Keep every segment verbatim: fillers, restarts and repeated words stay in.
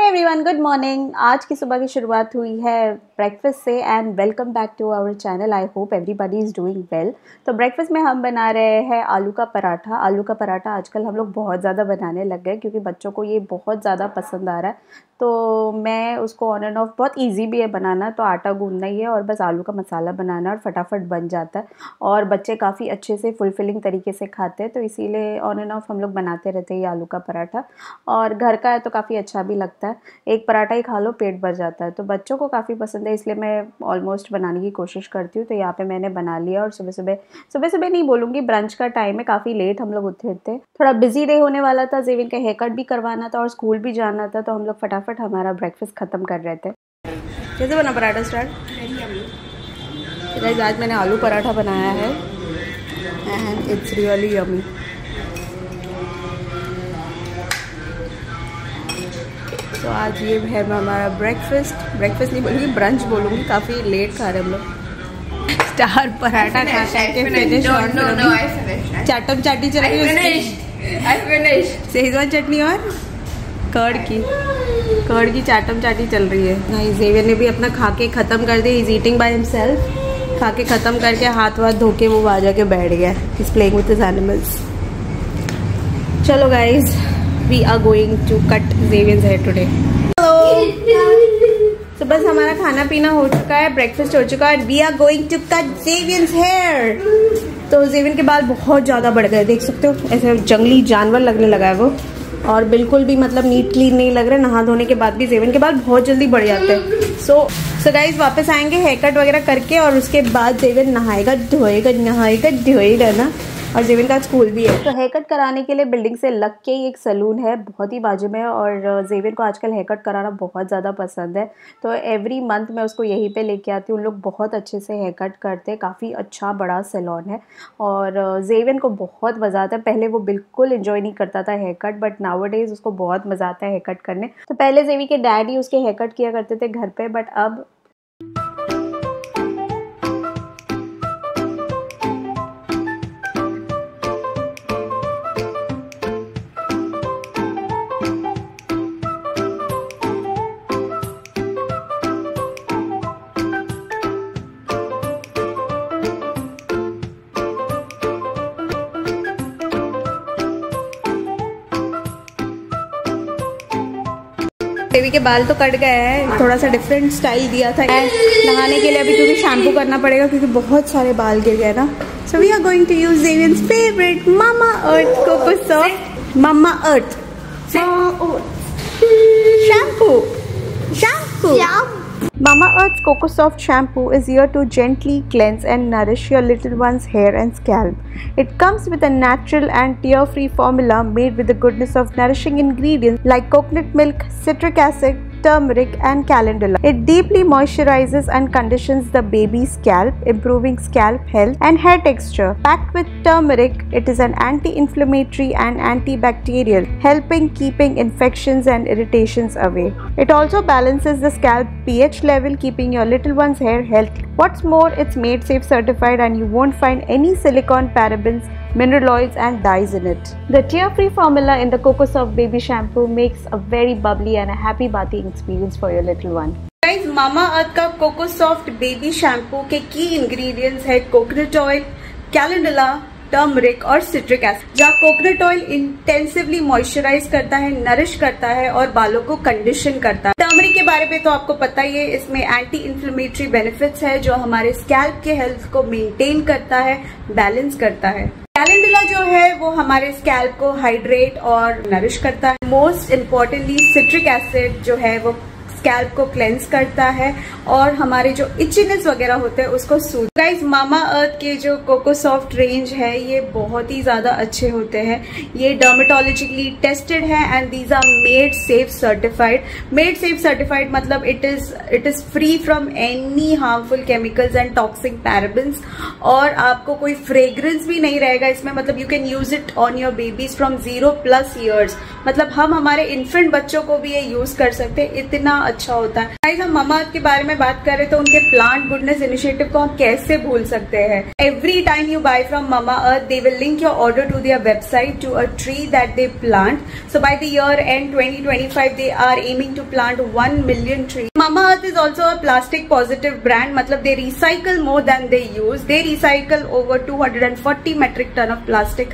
Hey everyone, good morning. आज की सुबह की शुरुआत हुई है ब्रेकफास्ट से and welcome back to our channel. I hope everybody is doing well. तो ब्रेकफास्ट में हम बना रहे हैं आलू का पराठा। आलू का पराठा आजकल हम लोग बहुत ज़्यादा बनाने लग गए क्योंकि बच्चों को ये बहुत ज़्यादा पसंद आ रहा है। तो मैं उसको ऑन एंड ऑफ, बहुत ईजी भी है बनाना। तो आटा गूंदना ही है और बस आलू का मसाला बनाना और फटाफट बन जाता है और बच्चे काफ़ी अच्छे से फुलफिलिंग तरीके से खाते हैं। तो इसीलिए ऑन एंड ऑफ हम लोग बनाते रहते हैं ये आलू का पराठा। और घर का है तो काफ़ी अच्छा भी लगता है। एक पराठा ही खा लो पेट भर जाता है। तो बच्चों को काफ़ी पसंद है, इसलिए मैं ऑलमोस्ट बनाने की कोशिश करती हूँ। तो यहाँ पर मैंने बना लिया और सुबह सुबह सुबह सुबह नहीं बोलूँगी, ब्रंच का टाइम है, काफ़ी लेट हम लोग उठे थे। थोड़ा बिजी डे होने वाला था, ज़ेविन का हेयर कट भी करवाना था और स्कूल भी जाना था। तो हम लोग फटाफट बट हमारा ब्रेकफास्ट ख़त्म कर रहे थे। कैसे बना पराठा स्टार्ट? तो गाइस आज मैंने आलू पराठा बनाया है एंड इट्स रियली यम्मी। तो आज ये है हमारा ब्रेकफास्ट। ब्रेकफास्ट नहीं बोलूँगी, ब्रंच बोलूँगी। काफ़ी लेट खा रहे हम लोग। स्टार पराठा खा के फिनिश। चाटम चाटी चल रही है, सेजवान चटनी और कर्ड की कर्ड की चाटम चाटी चल रही है। नहीं, ज़ेवियर ने भी अपना खा के ख़त्म कर दिया। Is eating by himself. खा के ख़त्म करके हाथ वाथ धो के वो वहाँ जाके बैठ गया। Is playing with his animals. चलो guys, we are going to cut Xavier's hair today. तो बस हमारा खाना पीना हो चुका है, ब्रेकफास्ट हो चुका है। We are going to cut Xavier's hair. तो ज़ेवियर के बाल बहुत ज़्यादा बढ़ गए, देख सकते हो, ऐसे जंगली जानवर लगने लगा है वो। और बिल्कुल भी मतलब नीट क्लीन नहीं लग रहा। नहा धोने के बाद भी ज़ेवियन के बाल बहुत जल्दी बढ़ जाते हैं। सो सो गाइज वापस आएंगे हेयर कट वगैरह करके और उसके बाद ज़ेवियन नहाएगा धोएगा नहाएगा धोएगा ना। और ज़ेवियन का स्कूल भी है। तो हेयर कट कराने के लिए बिल्डिंग से लग के ही एक सलून है, बहुत ही बाजू में। और ज़ेवियन को आजकल हेयर कट कराना बहुत ज़्यादा पसंद है। तो एवरी मंथ मैं उसको यहीं पे लेके आती हूँ। उन लोग बहुत अच्छे से हेयर कट करते हैं, काफ़ी अच्छा बड़ा सैलून है। और ज़ेवियन को बहुत मज़ा आता है। पहले वो बिल्कुल इन्जॉय नहीं करता था hair cut, but nowadays उसको बहुत मज़ा आता है हेयर कट करने। तो पहले ज़ेवी के डैडी उसके हेयर कट किया करते थे घर पर, बट अब बेबी के बाल तो कट गए हैं, थोड़ा सा डिफरेंट स्टाइल दिया था। नहाने के लिए अभी क्योंकि शैम्पू करना पड़ेगा क्योंकि बहुत सारे बाल गिर गए ना। So we are going to use ज़ेवियन्स favourite mama earth CocoSoft mama earth shampoo shampoo Mama Earth's CocoSoft shampoo is here to gently cleanse and nourish your little one's hair and scalp. It comes with a natural and tear-free formula made with the goodness of nourishing ingredients like coconut milk, citric acid, turmeric and calendula. It deeply moisturizes and conditions the baby's scalp, improving scalp health and hair texture. Packed with turmeric, it is an anti-inflammatory and antibacterial, helping keeping infections and irritations away. It also balances the scalp pH level, keeping your little one's hair healthy. What's more, it's made safe certified and you won't find any silicone, parabens, mineral oils and dyes in it. The tear-free formula in the CocoSoft baby shampoo makes a very bubbly and a happy bathing experience for your little one. Guys, Mama Earth का CocoSoft baby shampoo के key ingredients है coconut oil, calendula, turmeric और citric acid। जहाँ coconut oil intensively moisturize करता है, nourish करता है और बालों को condition करता है। टर्मरिक के बारे में तो आपको पता ही है, इसमें एंटी इन्फ्लेमेटरी बेनिफिट्स है जो हमारे स्कैल्प के हेल्थ को मेंटेन करता है, बैलेंस करता है। कैलेंडुला जो है वो हमारे स्कैल्प को हाइड्रेट और नरिश करता है। मोस्ट इम्पॉर्टेंटली सिट्रिक एसिड जो है वो स्कैल्प को क्लेंस करता है और हमारे जो इचिनेस वगैरह होते हैं उसको सूद। गाइज, मामा अर्थ के जो कोकोसॉफ्ट रेंज है ये बहुत ही ज़्यादा अच्छे होते हैं। ये डर्मेटोलॉजिकली टेस्टेड है and these are made safe certified. Made safe certified मतलब it is it is free from any harmful chemicals and toxic parabens. और आपको कोई फ्रेग्रेंस भी नहीं रहेगा इसमें, मतलब you can use it on your babies from zero plus years. मतलब हम हमारे इन्फेंट बच्चों को भी ये यूज़ कर सकते हैं, इतना अच्छा होता है। गाइस, हम मामा अर्थ के बारे में बात करें तो उनके प्लांट गुडनेस इनिशिएटिव को हम कैसे भूल सकते हैं। Every time you buy from mama earth they will link your order to their website to a tree that they plant. So by the year end twenty twenty five they are aiming to plant one million tree. Mama earth is also a plastic positive brand, मतलब they recycle more than they use. They recycle over two hundred forty metric ton of plastic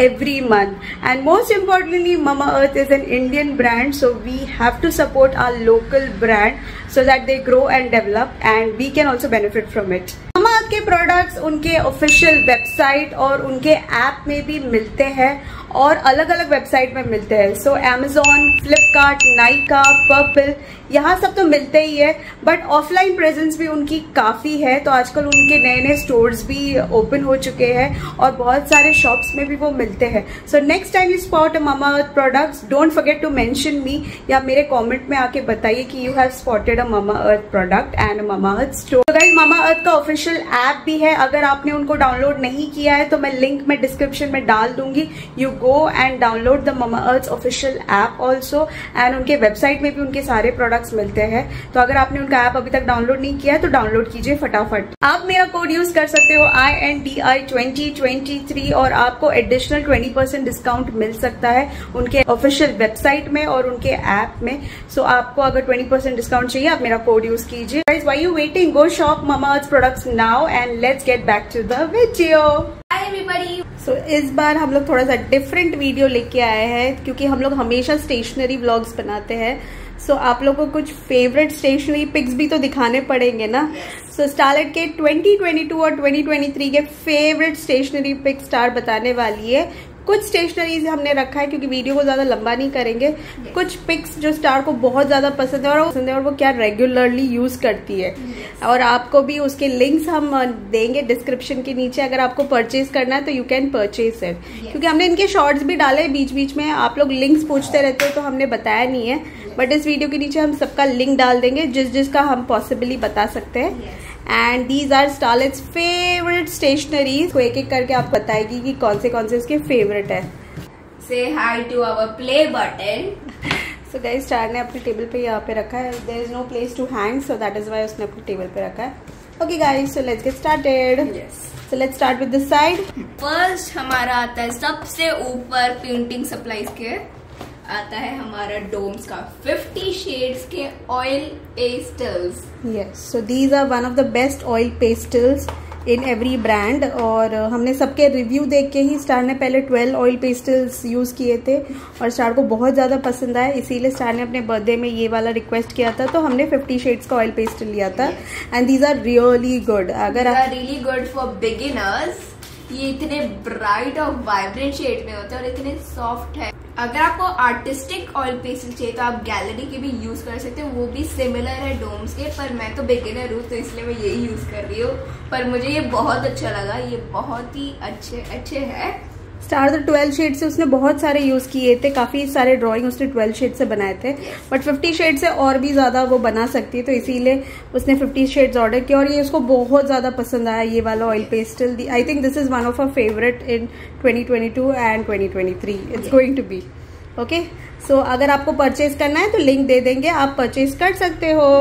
every month, and most importantly Mama Earth is an Indian brand, so we have to support our local brand so that they grow and develop and we can also benefit from it. Mama Earth के products उनके official website और उनके app में भी मिलते हैं और अलग अलग वेबसाइट में मिलते हैं। सो Amazon, Flipkart, Nykaa, Purplle, यहाँ सब तो मिलते ही है, बट ऑफलाइन प्रेजेंस भी उनकी काफ़ी है। तो आजकल उनके नए नए स्टोर्स भी ओपन हो चुके हैं और बहुत सारे शॉप्स में भी वो मिलते हैं। So next time you spot mama earth products, don't forget to mention me, या मेरे कमेंट में आके बताइए कि you have spotted a mama earth product and mama earth store. तो गाइस, मामा अर्थ का ऑफिशियल ऐप भी है, अगर आपने उनको डाउनलोड नहीं किया है तो मैं लिंक में डिस्क्रिप्शन में डाल दूंगी। You go and download the mama earth official app also, and उनके वेबसाइट में भी उनके सारे प्रोडक्ट मिलते हैं। तो अगर आपने उनका ऐप अभी तक डाउनलोड नहीं किया है तो डाउनलोड कीजिए फटाफट। आप मेरा कोड यूज कर सकते हो I N D I twenty twenty three और आपको एडिशनल ट्वेंटी परसेंट डिस्काउंट मिल सकता है उनके ऑफिशियल वेबसाइट में और उनके ऐप में। सो आपको अगर ट्वेंटी परसेंट डिस्काउंट चाहिए आप मेरा कोड यूज कीजिए। Guys, why you waiting, go shop mama earth products now and let's get back to the video. Hi everybody. So इस बार हम लोग थोड़ा सा डिफरेंट वीडियो लेके आए हैं, क्योंकि हम लोग हमेशा स्टेशनरी व्लॉग्स बनाते हैं। सो so, आप लोगों को कुछ फेवरेट स्टेशनरी पिक्स भी तो दिखाने पड़ेंगे ना। सो स्टारलेट के ट्वेंटी ट्वेंटी टू और ट्वेंटी ट्वेंटी थ्री के फेवरेट स्टेशनरी पिक स्टार बताने वाली है। कुछ स्टेशनरीज हमने रखा है, क्योंकि वीडियो को ज़्यादा लंबा नहीं करेंगे। yes. कुछ पिक्स जो स्टार को बहुत ज़्यादा पसंद है और पसंद है और वो क्या रेगुलरली यूज़ करती है। yes. और आपको भी उसके लिंक्स हम देंगे डिस्क्रिप्शन के नीचे, अगर आपको परचेज करना है तो यू कैन परचेज इट। क्योंकि हमने इनके शॉर्ट्स भी डाले बीच बीच में, आप लोग लिंक्स पूछते रहते हो तो हमने बताया नहीं है। yes. बट इस वीडियो के नीचे हम सबका लिंक डाल देंगे जिस जिसका हम पॉसिबली बता सकते हैं। yes. And these are Starlet's favourite stationeries, को एक एक करके आप बताएगी कि कौन से कौन से उसके फेवरेट है। Say hi to our play button. So guys, Star ने अपनी टेबल पे यहाँ पे रखा है, there is no place to hang, so that is why उसने अपनी टेबल पे रखा है। Okay guys, so let's get started. So let's start with this side. First हमारा आता है सबसे ऊपर पेंटिंग सप्लाईज के, आता है हमारा डोम्स का फिफ्टी शेड्स के oil pastels. Yes, so these are one of the best oil pastels in every brand, और हमने सबके रिव्यू देख के ही, स्टार ने पहले ट्वेल्व ऑयल पेस्टल्स यूज़ किए थे और स्टार को बहुत ज़्यादा पसंद आया, इसीलिए स्टार ने अपने बर्थडे में ये वाला रिक्वेस्ट किया था, तो हमने फिफ्टी शेड्स का ऑयल पेस्टल लिया था। And these are really good, अगर रियली गुड फॉर बिगिनर्स। ये इतने ब्राइट और वाइब्रेंट शेड में होते हैं और इतने सॉफ्ट है। अगर आपको आर्टिस्टिक ऑयल पेस्टल चाहिए तो आप गैलरी के भी यूज कर सकते हो, वो भी सिमिलर है डोम्स के, पर मैं तो बिगिनर हूँ तो इसलिए मैं यही यूज कर रही हूँ, पर मुझे ये बहुत अच्छा लगा, ये बहुत ही अच्छे अच्छे है। स्टार तो ट्वेल्व शेड से उसने बहुत सारे यूज़ किए थे, काफ़ी सारे ड्राइंग उसने ट्वेल्व शेड से बनाए थे। yes. बट फिफ्टी शेड से और भी ज़्यादा वो बना सकती है, तो इसीलिए उसने फिफ्टी शेड्स ऑर्डर किया और ये उसको बहुत ज़्यादा पसंद आया ये वाला oil pastel. I think this is one of a favourite in twenty twenty two and twenty twenty three it's going to be. Okay, so अगर आपको परचेज करना है तो लिंक दे देंगे, आप परचेज कर सकते हो।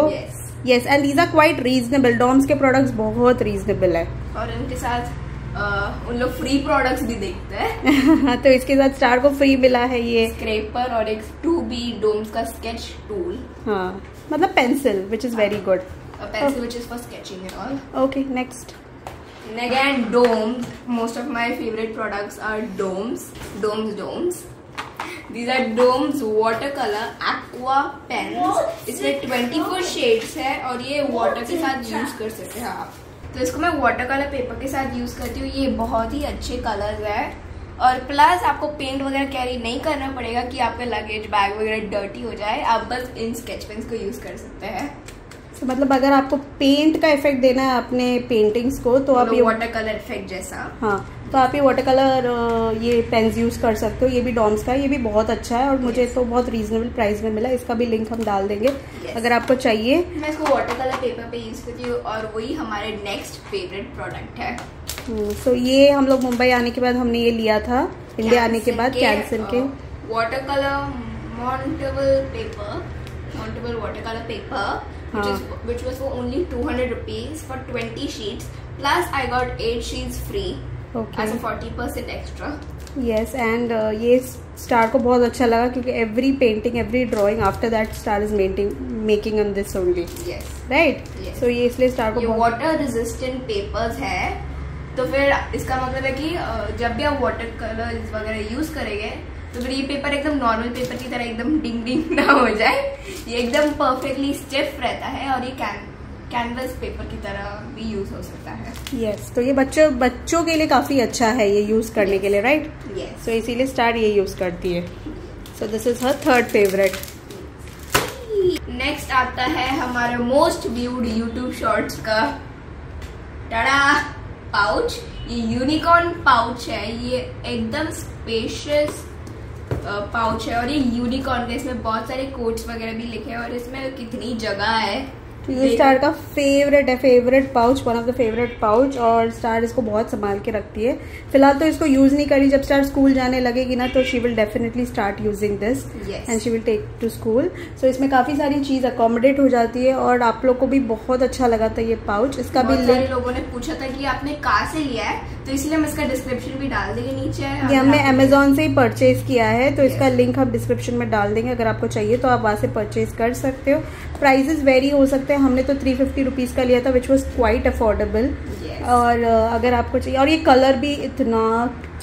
Yes, and these are quite reasonable, Doms के प्रोडक्ट्स बहुत रीजनेबल है और उनके साथ Uh, उन लोग फ्री प्रोडक्ट्स भी देखते हैं। तो इसके साथ स्टार को फ्री मिला है ये स्क्रेपर और एक टू बी डोम्स का स्केच टूल। हाँ, मतलब pencil which is very good, pencil which is for sketching and all. Okay, next next Doms. Most of my favourite products are Doms Doms Doms These are Doms watercolor aqua pens। इसमें twenty four shades है और ये water के साथ use कर सकते हैं आप, तो इसको मैं वाटर कलर पेपर के साथ यूज़ करती हूँ। ये बहुत ही अच्छे कलर्स है और प्लस आपको पेंट वगैरह कैरी नहीं करना पड़ेगा कि आपका लगेज बैग वगैरह डर्टी हो जाए, आप बस इन स्केच पेन्स को यूज़ कर सकते हैं। so, मतलब अगर आपको पेंट का इफेक्ट देना है अपने पेंटिंग्स को तो आप ये वाटर कलर इफेक्ट जैसा, हाँ, तो आप ये वाटर कलर ये पेन्स यूज़ कर सकते हो। ये भी डॉम्स का, ये भी बहुत अच्छा है और मुझे yes. तो बहुत रीजनेबल प्राइस में मिला, इसका भी लिंक हम डाल देंगे yes. अगर आपको चाहिए। मैं इसको वाटर कलर पेपर पे यूज़ करती हूँ और वही हमारे नेक्स्ट फेवरेट प्रोडक्ट है। सो so, ये हम लोग मुंबई आने के बाद हमने ये लिया था, इंडिया आने के बाद, कैंसन के water colour Montval paper. countable watercolor paper, which is which was for only two hundred rupees for twenty sheets. Plus, I got eight sheets free. Okay. As a forty percent extra. Yes, and uh, ये star को बहुत अच्छा लगा क्योंकि every painting, every drawing after that star is making making on this only. Yes. Right. Yes. So ये इसलिए star को ये water resistant papers है, तो फिर इसका मतलब है कि जब भी आप water colors वगैरह use करेंगे तो फिर ये पेपर एकदम नॉर्मल पेपर की तरह एकदम डिंग डिंग ना हो जाए. ये एकदम परफेक्टली स्टिफ रहता है और ये कैन कैनवस पेपर की तरह भी यूज हो सकता है. यस yes, तो ये बच्चों बच्चों के लिए काफी अच्छा है ये यूज करने yes. के लिए, राइट. यस, सो इसीलिए स्टार ये यूज करती है. So this is her third favourite. Next आता है हमारे मोस्ट व्यूड यूट्यूब शॉर्ट्स का टाड़ा पाउच. ये यूनिकॉर्न पाउच है. ये एकदम स्पेशियस पाउच है और ये यूनिकॉर्न के इसमें बहुत सारे कोट्स वगैरह भी लिखे हैं और इसमें कितनी जगह है. ये स्टार का फेवरेट है, favourite pouch, one of the favourite pouch. और स्टार इसको बहुत संभाल के रखती है. फिलहाल तो इसको यूज नहीं करी. जब स्टार स्कूल जाने लगेगी ना तो she will definitely start using this and she will take to school. So इसमें काफी सारी चीज अकोमोडेट हो जाती है और आप लोग को भी बहुत अच्छा लगा था ये पाउच. इसका भी सारे लोगों ने पूछा था कि आपने कहाँ से लिया है, तो इसलिए हम इसका डिस्क्रिप्शन भी डाल देंगे नीचे. ये हमने अमेजोन से ही परचेज किया है, तो इसका लिंक हम डिस्क्रिप्शन में डाल देंगे. अगर आपको चाहिए तो आप वहाँ से परचेज कर सकते हो. प्राइजेस वेरी हो सकते हैं. हमने तो थ्री फिफ्टी रुपीज का लिया था, विच वॉज क्वाइट अफोर्डेबल. और अगर आपको चाहिए, और ये कलर भी इतना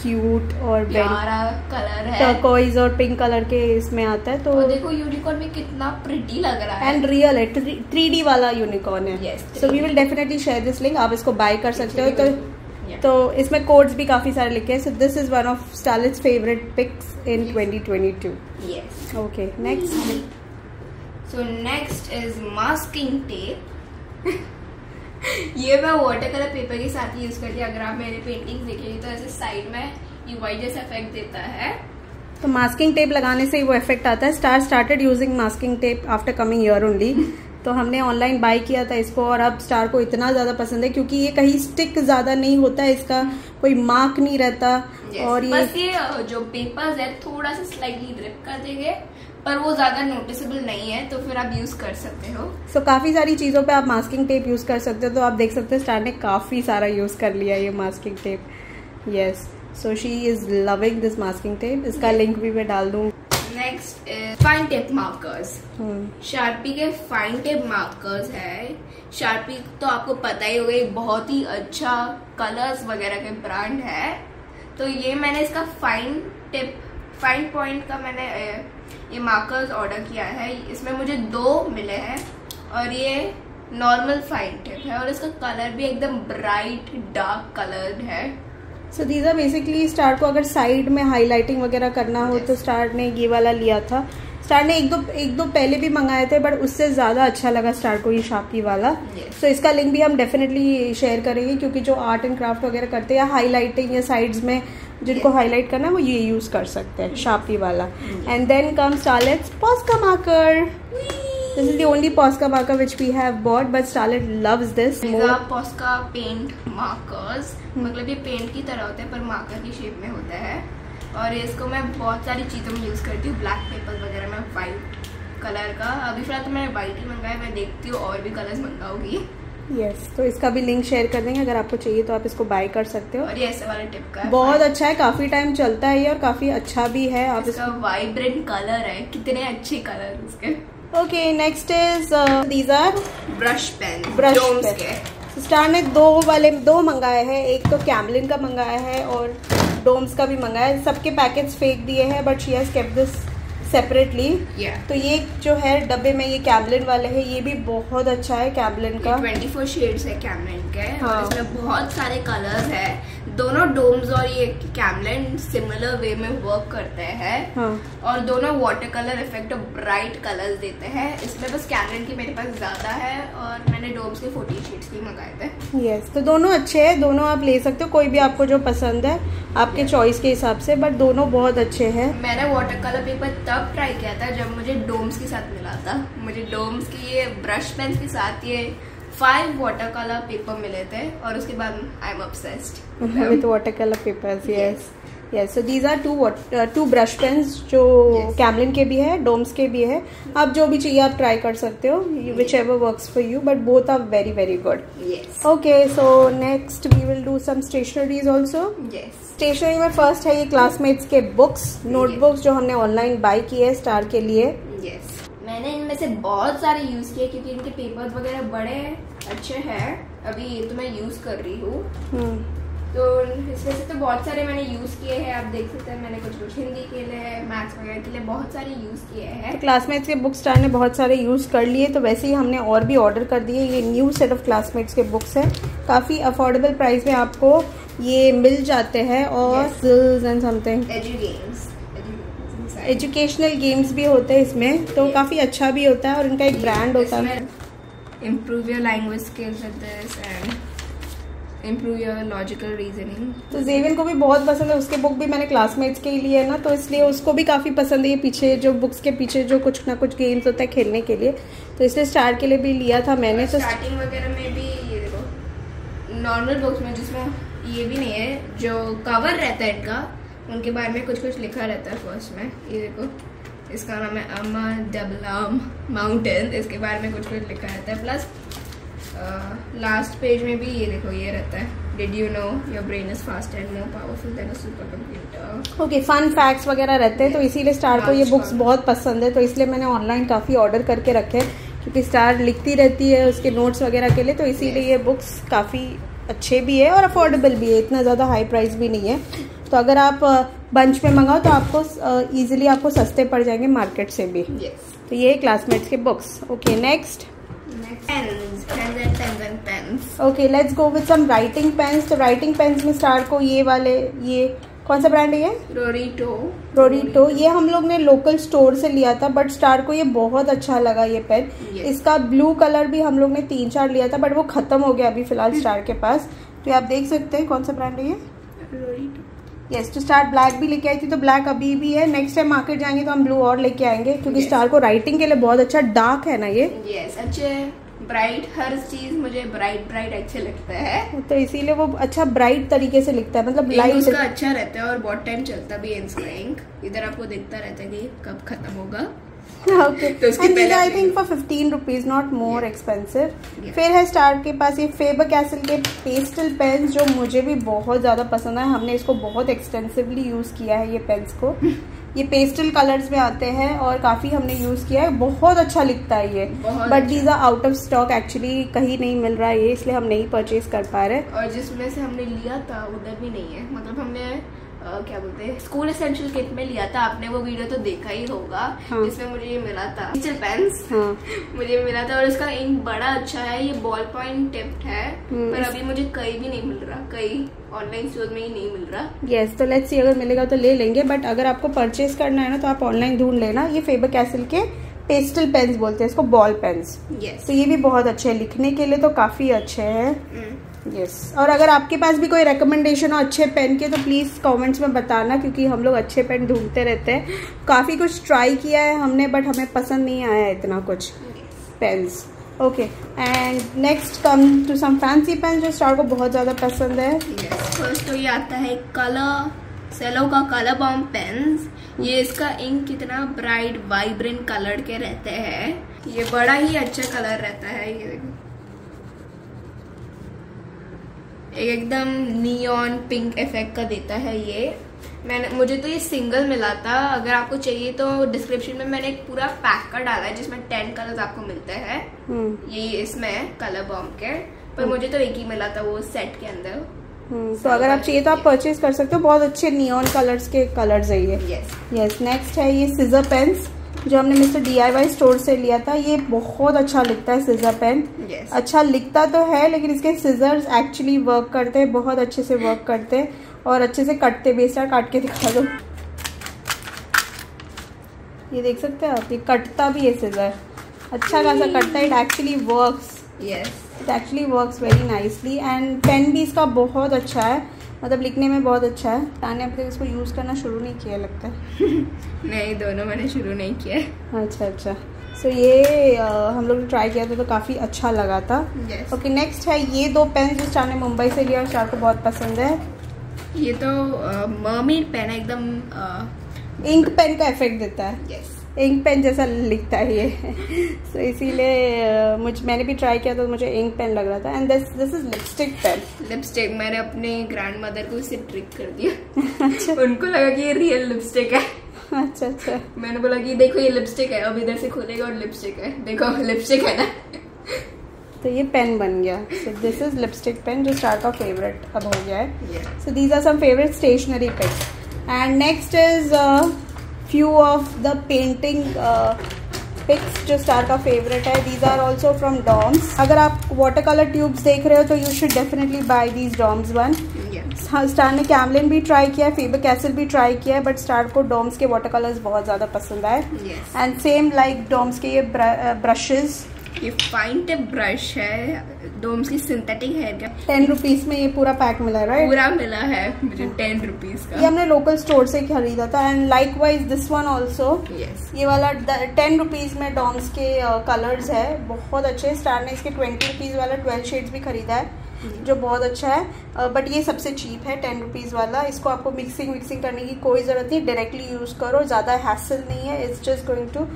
क्यूट और प्यारा कलर है, टर्कोइज और पिंक कलर के इसमें आता है. तो देखो यूनिकॉर्न में कितना प्रिटी लग रहा है एंड रियल है. थ्री डी वाला यूनिकॉर्न है. So we will definitely share this link. आप इसको बाय कर सकते हो. तो तो इसमें कोड्स भी काफी सारे लिखे हैं. So this is one of starlets favourite picks in twenty twenty two. Okay, next. So next is masking tape. ये मैं वाटर कलर पेपर के साथ ही यूज करती हूँ. अगर आप मेरे पेंटिंग्स देखेंगे तो ऐसे साइड में ये वाइट जैसा इफेक्ट देता है, तो मास्किंग टेप लगाने से ही वो इफेक्ट आता है. Star started using masking tape after coming year only. तो हमने ऑनलाइन बाय किया था इसको और अब स्टार को इतना ज़्यादा पसंद है क्योंकि ये कहीं स्टिक ज़्यादा नहीं होता है, इसका कोई मार्क नहीं रहता. yes, और ये बस ये जो पेपर्स है थोड़ा सा स्लाइटली ड्रिप कर देंगे पर वो ज़्यादा नोटिसेबल नहीं है, तो फिर आप यूज़ कर सकते हो. सो so, काफ़ी सारी चीज़ों पे आप मास्किंग टेप यूज़ कर सकते हो. तो आप देख सकते हो स्टार ने काफ़ी सारा यूज़ कर लिया ये masking tape. Yes, so she is loving this masking tape. इसका लिंक भी मैं डाल दूँ. Next fine tape markers. Sharpie के फाइन टेप मार्कर्स है. शार्पी तो आपको पता ही होगा, बहुत ही अच्छा कलर्स वगैरह के ब्रांड है. तो ये मैंने इसका फाइन टेप फाइन पॉइंट का मैंने ये मार्कर्स ऑर्डर किया है. इसमें मुझे दो मिले हैं और ये नॉर्मल फाइन टेप है और इसका कलर भी एकदम ब्राइट डार्क कलर्ड है. So these are basically Star को अगर साइड में हाईलाइटिंग वगैरह करना हो yes. तो स्टार ने ये वाला लिया था. स्टार ने एक दो एक दो पहले भी मंगाए थे बट उससे ज़्यादा अच्छा लगा स्टार को ये शार्पी वाला. So yes. so, इसका लिंक भी हम डेफिनेटली शेयर करेंगे क्योंकि जो आर्ट एंड क्राफ्ट वगैरह करते हैं या हाईलाइटिंग या साइड्स में जिनको हाईलाइट करना है वो ये यूज कर सकते हैं शार्पी वाला. And then come starlets Posca marker. This is the only Posca marker which we have bought but Starlet loves this more. Posca paint markers मतलब ये पेंट की तरह होते हैं पर मार्कर की शेप में होता है और इसको मैं बहुत सारी चीज़ों में यूज़ करती हूँ. ब्लैक पेपर वगैरह में वाइट कलर का. अभी फिलहाल तो मैंने वाइट ही मंगाया. मैं देखती हूँ और भी कलर्स मंगाऊंगी. यस yes, तो इसका भी लिंक शेयर कर देंगे. अगर आपको चाहिए तो आप इसको बाय कर सकते हो. और ये ऐसे वाला टिप का बहुत अच्छा है, काफी टाइम चलता है ये और काफी अच्छा भी है. आप इसका वाइब्रेंट कलर है, कितने अच्छे कलर उसके. Okay, next is these are brush pen. Brush pen Star ने दो वाले दो मंगाए हैं. एक तो कैमलिन का मंगाया है और डोम्स का भी मंगाया है. सबके पैकेट्स फेंक दिए हैं but she has kept this separately. yeah. तो ये जो है डब्बे में ये कैमलिन वाले है. ये भी बहुत अच्छा है कैमलिन का. चौबीस शेड्स है कैमलिन के. हाँ. और इसमें बहुत सारे कलर्स है. दोनों डोम्स और ये कैमलिन सिमिलर वे में वर्क करते हैं. हाँ. और दोनों water colour effect bright colours देते हैं. इसमें बस कैमलिन की मेरे पास ज्यादा है और मैंने डोम्स के फोर्टी शेड्स भी मंगाए थे. Yes yes. तो दोनों अच्छे है. दोनों आप ले सकते हो, कोई भी आपको जो पसंद है आपके चॉइस के हिसाब से, बट दोनों बहुत अच्छे हैं. मैंने वाटर कलर पेपर तब ट्राई किया था जब मुझे डोम्स के साथ मिला था. मुझे डोम्स के ये ब्रश पेन्स के साथ ये फाइव वाटर कलर पेपर मिले थे और उसके बाद I am obsessed with water colour papers. Yes, yes, so these are two two brush pens जो कैमलिन yes. के भी है, डोम्स के भी है. आप जो भी चाहिए आप ट्राई कर सकते हो, which ever works for you, but both are very very good. Okay, so next we will do some stationeries also. Stationery में फर्स्ट है ये क्लासमेट्स के बुक्स, नोटबुक्स yes. जो हमने ऑनलाइन बाय की है स्टार के लिए. yes. मैंने इनमें से बहुत सारे यूज किए क्योंकि इनके पेपर्स वगैरह बड़े अच्छे हैं. अभी ये तो मैं यूज कर रही हूँ, तो इसमें से तो बहुत सारे मैंने यूज किए हैं. आप देख सकते हैं मैंने कुछ कुछ हिंदी के लिए, मैथ्स वगैरह के लिए बहुत सारे यूज किए हैं. तो क्लासमेट्स के बुक स्टार ने बहुत सारे यूज कर लिए, तो वैसे ही हमने और भी ऑर्डर कर दिए. ये न्यू सेट ऑफ क्लासमेट्स के बुक्स हैं, काफी अफोर्डेबल प्राइस में आपको ये मिल जाते हैं. और yes. एजुकेशनल गेम्स भी होते हैं इसमें, तो yes. काफ़ी अच्छा भी होता है और इनका एक ब्रांड yes. होता है. Improve your language skills with this and improve your logical reasoning. तो ज़ेवियन को भी बहुत पसंद है, उसके बुक भी मैंने क्लासमेट्स के लिए है ना, तो इसलिए उसको भी काफ़ी पसंद है ये पीछे जो बुक्स के पीछे जो कुछ ना कुछ गेम्स होता है खेलने के लिए, तो इसलिए स्टार के लिए भी लिया था मैंने. तो स्टार्टिंग वगैरह में भी ये देखो नॉर्मल बुक्स में जिसमें ये भी नहीं है, जो कवर रहता है इनका उनके बारे में कुछ कुछ लिखा रहता है फर्स्ट में. ये देखो इसका नाम है अमा डबलाम माउंटेन, इसके बारे में कुछ कुछ लिखा रहता है. प्लस लास्ट पेज में भी ये देखो ये रहता है, did you know your brain is fast and more powerful than a super computer. Okay, fun facts वगैरह रहते हैं, तो इसीलिए स्टार को ये बुक्स बहुत पसंद है. तो इसलिए मैंने ऑनलाइन काफ़ी ऑर्डर करके रखे क्योंकि स्टार लिखती रहती है उसके नोट्स वगैरह के लिए, तो इसीलिए ये बुक्स काफ़ी अच्छे भी है और अफोर्डेबल भी है, इतना ज़्यादा हाई प्राइस भी नहीं है. तो अगर आप बंच में मंगाओ तो आपको इजीली आपको सस्ते पड़ जाएंगे मार्केट से भी. yes. तो ये क्लासमेट्स के books. Okay, next pens. Okay, let's go with some writing pens. तो राइटिंग पेन्स में स्टार को ये वाले, ये कौन सा ब्रांड है ये? रोरिटो. रोरिटो ये हम लोग ने लोकल स्टोर से लिया था, बट स्टार को ये बहुत अच्छा लगा ये पेन. yes. इसका ब्लू कलर भी हम लोग ने तीन चार लिया था, बट वो खत्म हो गया अभी फिलहाल स्टार के पास. तो आप देख सकते हैं कौन सा ब्रांड है ये, रोरिटो. यस, तो स्टार ब्लैक भी लेके आई थी, तो ब्लैक अभी भी है. नेक्स्ट टाइम मार्केट जाएंगे तो हम ब्लू और लेके आएंगे क्योंकि yes. स्टार को राइटिंग के लिए बहुत अच्छा डार्क है ना ये. यस yes, अच्छे ब्राइट, हर चीज मुझे ब्राइट ब्राइट अच्छे लगता है, तो इसीलिए वो अच्छा ब्राइट तरीके से लिखता है, मतलब लाइट उसका अच्छा रहता है और बहुत टाइम चलता भी है. इसका इंक इधर आपको देखता रहता है कि कब खत्म होगा. ओके, तो I think for fifteen rupees not more expensive. फिर है स्टार के पास ये फेबर कैसल के पेस्टल पेन्स जो मुझे भी बहुत ज़्यादा पसंद है. हमने इसको बहुत एक्सटेंसिवली यूज़ किया है ये पेन्स को. ये पेस्टल कलर्स में आते हैं और काफ़ी हमने यूज़ किया है, बहुत अच्छा लिखता है ये, but these are out of stock actually, कहीं नहीं मिल रहा है ये, इसलिए हम नहीं परचेज कर पा रहे. और जिसमें से हमने लिया था उधर भी नहीं है, मतलब हमने Uh, क्या बोलते हैं स्कूल एसेंशियल किट में लिया था. आपने वो वीडियो तो देखा ही होगा. हाँ. इसमें मुझे ये मिला था पेंसिल पेन्स. हाँ. मुझे मिला था और इसका इंक बड़ा अच्छा है, ये बॉल पॉइंट टिप्ड है, पर अभी मुझे कहीं भी नहीं मिल रहा, कहीं ऑनलाइन स्टोर में ही नहीं मिल रहा. यस yes, तो लेट्स सी, अगर मिलेगा तो ले लेंगे, बट अगर आपको परचेज करना है ना तो आप ऑनलाइन ढूंढ लेना. ये फेबर कैसल के पेस्टल पेन्स बोलते हैं इसको, बॉल पेन्स. यस, तो ये भी बहुत अच्छे है लिखने के लिए, तो काफी अच्छे है. Yes yes. और अगर आपके पास भी कोई रिकमेंडेशन हो अच्छे पेन के तो प्लीज़ कमेंट्स में बताना, क्योंकि हम लोग अच्छे पेन ढूंढते रहते हैं. काफ़ी कुछ ट्राई किया है हमने, बट हमें पसंद नहीं आया इतना कुछ pens. Okay, and next come to some fancy pen जो स्टार को बहुत ज़्यादा पसंद है. First yes. तो ये आता है कलर, सेलो का कलर बॉम्ब पेन्स. ये इसका इंक कितना ब्राइट वाइब्रेंट कलर के रहते हैं, ये बड़ा ही अच्छा कलर रहता है. ये देखो एकदम नियॉन पिंक इफेक्ट का देता है ये. मैंने मुझे तो ये सिंगल मिला था, अगर आपको चाहिए तो डिस्क्रिप्शन में मैंने एक पूरा पैक का डाला है जिसमें टेन कलर्स आपको मिलते हैं. ये इसमें कलर बॉम्ब के, पर मुझे तो एक ही मिला था वो सेट के अंदर. तो अगर आप चाहिए तो आप परचेज कर सकते हो, बहुत अच्छे नियॉन कलर्स के कलर्स है ये. यस यस नेक्स्ट है ये सिजर पेन्स जो हमने Mr D I Y store से लिया था. ये बहुत अच्छा लिखता है सिजर पेन. yes. अच्छा लिखता तो है, लेकिन इसके सिजर्स एक्चुअली वर्क करते हैं, बहुत अच्छे से वर्क करते हैं और अच्छे से कटते भी. स्टार काट के दिखा दो, ये देख सकते हैं आप, ये कटता भी है सिजर, अच्छा खासा कटता है. It actually works. Yes, it actually works very nicely. And pen भी इसका बहुत अच्छा है, मतलब लिखने में बहुत अच्छा है. ताने अब तक इसको यूज़ करना शुरू नहीं किया लगता है. नहीं, दोनों मैंने शुरू नहीं किया. अच्छा अच्छा सो so, ये आ, हम लोग ने ट्राई किया था तो काफ़ी अच्छा लगा था. Okay yes. नेक्स्ट okay, है ये दो पेन जो स्टार ने मुंबई से लिया और स्टार को बहुत पसंद है. ये तो मर्मेड पेन है, एकदम इंक पेन का इफेक्ट देता है। यस, इंक पेन जैसा लिखता है ये। सो so, इसीलिए मुझ मैंने भी ट्राई किया तो मुझे इंक पेन लग रहा था। And this this is lipstick pen. Lipstick मैंने अपने ग्रैंड मदर को इसे ट्रिक कर दिया। अच्छा। उनको लगा कि ये रियल लिपस्टिक है। अच्छा अच्छा। मैंने बोला कि देखो ये लिपस्टिक है, अब इधर से खोलेगा और लिपस्टिक है, देखो लिपस्टिक है ना। तो ये पेन बन गया। So this is lipstick pen जो स्टार का फेवरेट अब हो गया है। So these are some favourite stationery picks. And next is few of the painting picks जो स्टार का फेवरेट है। These are also from Doms. अगर आप वाटर कलर ट्यूब्स देख रहे हो तो you should definitely buy these Doms one. Star ने कैमलिन भी ट्राई किया है, फेबर कैसल भी ट्राई किया है, बट स्टार को डॉम्स के वाटर कलर्स बहुत ज़्यादा पसंद आए। एंड सेम लाइक डॉम्स के ये ब्रशेज, ये फाइन टिप ब्रश है डोम्स की, सिंथेटिक है क्या। टेन रुपीज में ये पूरा पैक मिला है, राइट? पूरा मिला है मुझे टेन रुपीज का। ये हमने लोकल स्टोर से खरीदा था। And likewise this one also, ये वाला टेन रुपीज में डॉम्स के कलर्स है, बहुत अच्छे। स्टार ने इसके ट्वेंटी रुपीज वाला ट्वेल्व शेड्स भी खरीदा है जो बहुत अच्छा है, बट ये सबसे चीप है टेन रुपीज़ वाला। इसको आपको मिक्सिंग विक्सिंग करने की कोई ज़रूरत नहीं, डायरेक्टली यूज़ करो, ज़्यादा हैसल नहीं है। It's just going to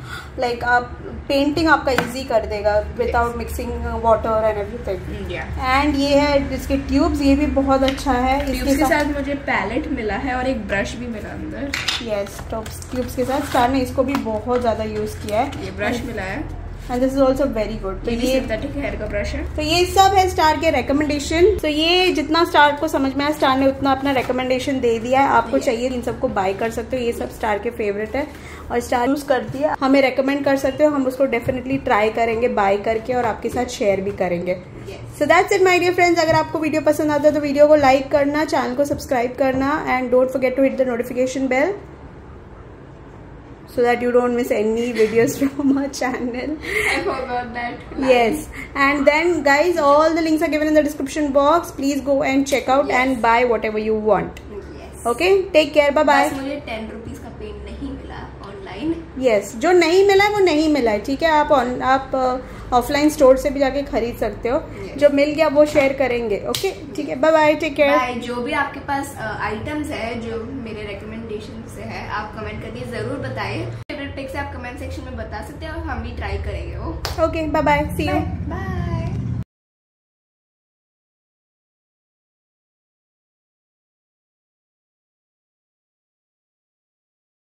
like आप पेंटिंग आपका इजी कर देगा without mixing water and everything. And ये है इसके ट्यूब्स, ये भी बहुत अच्छा है। इसके साथ, साथ मुझे पैलेट मिला है और एक ब्रश भी मिला अंदर। यस, ट्यूब्स के साथ स्टार ने इसको भी बहुत ज़्यादा यूज़ किया है, ये ब्रश मिला है। And this is also very good. तो ये हेयर का ब्रश है। तो ये सब है स्टार के रिकमेंडेशन। तो ये जितना स्टार को समझ में आया स्टार ने उतना अपना रिकमेंडेशन दे दिया है। आपको चाहिए इन सबको बाय कर सकते हो, ये सब स्टार के फेवरेट है और स्टार यूज करती है। हमें रेकमेंड कर सकते हो, हम उसको डेफिनेटली ट्राई करेंगे बाय करके और आपके साथ शेयर भी करेंगे। So that's it my dear friends. अगर आपको वीडियो पसंद आता है तो वीडियो को लाइक करना, चैनल को सब्सक्राइब करना and don't forget to hit the notification bell so that you don't miss any videos from our channel. I forgot that. Yes. And then guys, all the links are given in the description box. Please go and check out yes. and buy whatever you want. Yes. Okay? Take care. Bye bye. बस मुझे ten rupees का pen नहीं मिला online. Yes. जो नहीं मिला वो नहीं मिला है, ठीक है? आप ऑन आप ऑफलाइन स्टोर से भी जाके खरीद सकते हो। yes. जो मिल गया वो शेयर करेंगे। ओके, ठीक है, बाय बाय, टेक केयर। जो भी आपके पास आइटम्स है जो मेरे रेकमेंडेशन से है आप कमेंट करके जरूर बताएं। फेवरेट पिक्स आप कमेंट सेक्शन में बता सकते हैं और हम भी ट्राई करेंगे वो। Okay, bye bye, see you, bye.